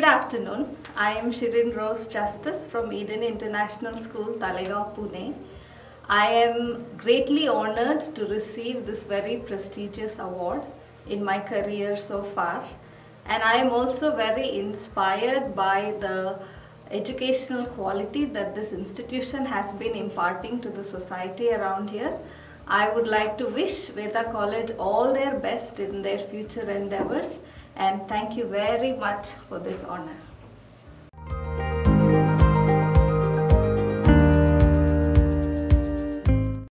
Good afternoon. I am Shirin Rose Justus from Eden International School, Talegaon, Pune. I am greatly honored to receive this very prestigious award in my career so far, and I am also very inspired by the educational quality that this institution has been imparting to the society around here. I would like to wish Veda College all their best in their future endeavors, and thank you very much for this honor.